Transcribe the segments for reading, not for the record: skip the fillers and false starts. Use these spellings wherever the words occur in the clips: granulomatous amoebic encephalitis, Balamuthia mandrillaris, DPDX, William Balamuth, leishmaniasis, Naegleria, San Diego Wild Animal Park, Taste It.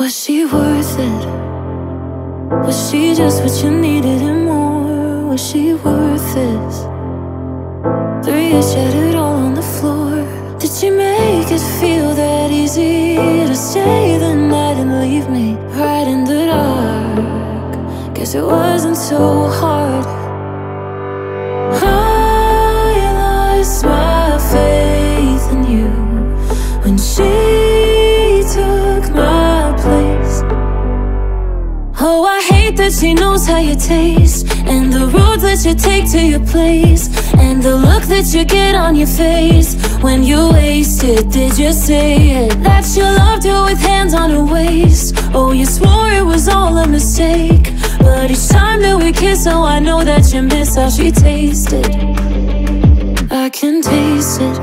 Was she worth it? Was she just what you needed and more? Was she worth it? 3 years shattered all on the floor. Did she make it feel that easy to stay the night and leave me right in the dark? Guess it wasn't so hard. I lost my faith in you when she took my place. Oh, I hate that she knows how you taste, and the roads that you take to your place, and the look that you get on your face when you wasted. Did you say it? That you loved her with hands on her waist. Oh, you swore it was all a mistake, but each time that we kiss, oh, I know that you miss how she tasted. I can taste it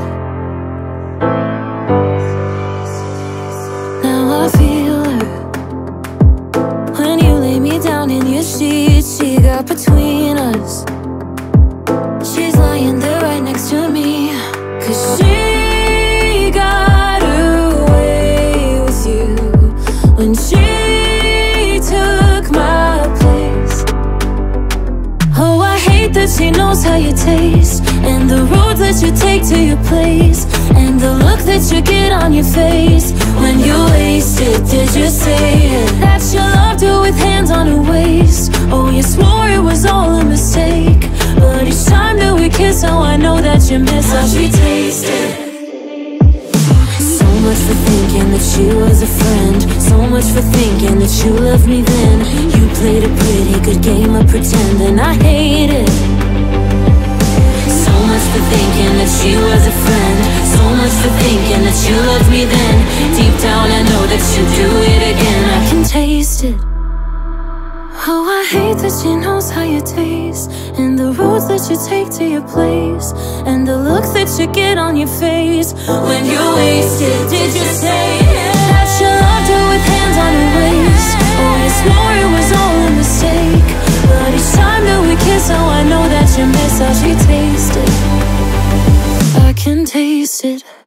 now, I feel her. When you lay me down in your sheets, she got between us. She's lying there right next to me, 'cause she got away with you when she took my place. Oh, I hate that she knows how you taste, and the roads that you take to your place, and the look that you get on your face when you wasted. Did you say it? That you loved her with hands on her waist. Oh, you swore it was all a mistake, but each time that we kiss, oh, I know that you miss how she tasted. So much for thinking that she was a friend, so much for thinking that you loved me then. You played a pretty good game of pretend, and I hate it. So much for thinking that she was a friend, so much for thinking that you loved me then. Deep down I know that she'll do it again. I can taste it. Oh, I hate that she knows how you taste, and the roads that you take to your place, and the look that you get on your face when you wasted. Did you say it? That you loved her with hands on her waist. Oh, you swore it was all a mistake, but each time that we kiss, oh, I know that you miss how she tasted. I can taste it.